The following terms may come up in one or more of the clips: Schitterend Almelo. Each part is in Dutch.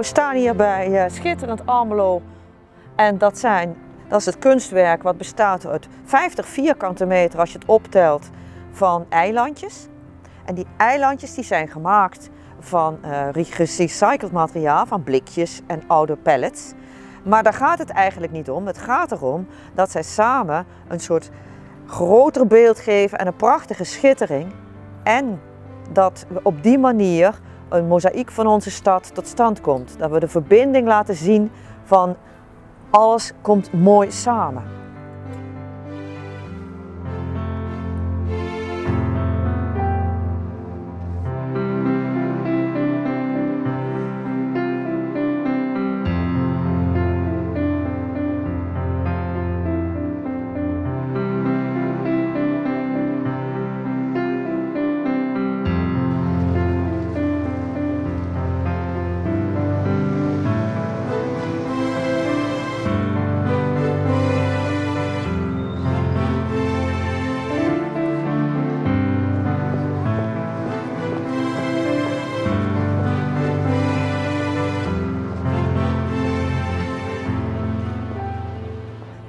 we staan hier bij Schitterend Almelo. En dat is het kunstwerk wat bestaat uit 50 vierkante meter als je het optelt van eilandjes. En die eilandjes die zijn gemaakt van gerecycled materiaal, van blikjes en oude pallets. Maar daar gaat het eigenlijk niet om. Het gaat erom dat zij samen een soort groter beeld geven en een prachtige schittering. En dat we op die manier een mozaïek van onze stad tot stand komt. Dat we de verbinding laten zien van alles komt mooi samen.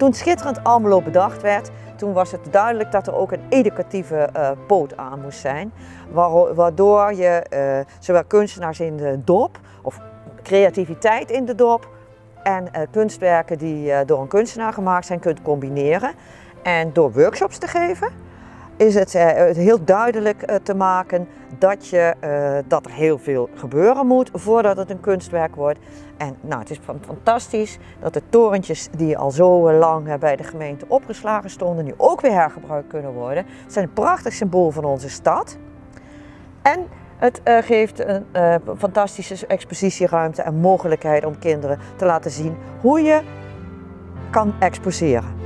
Toen Schitterend Almelo bedacht werd, toen was het duidelijk dat er ook een educatieve poot aan moest zijn. Waardoor je zowel kunstenaars in de dorp, of creativiteit in de dorp, en kunstwerken die door een kunstenaar gemaakt zijn, kunt combineren. En door workshops te geven, is het heel duidelijk te maken dat er heel veel gebeuren moet voordat het een kunstwerk wordt. En nou, het is fantastisch dat de torentjes die al zo lang bij de gemeente opgeslagen stonden, nu ook weer hergebruikt kunnen worden. Het zijn een prachtig symbool van onze stad. En het geeft een fantastische expositieruimte en mogelijkheid om kinderen te laten zien hoe je kan exposeren.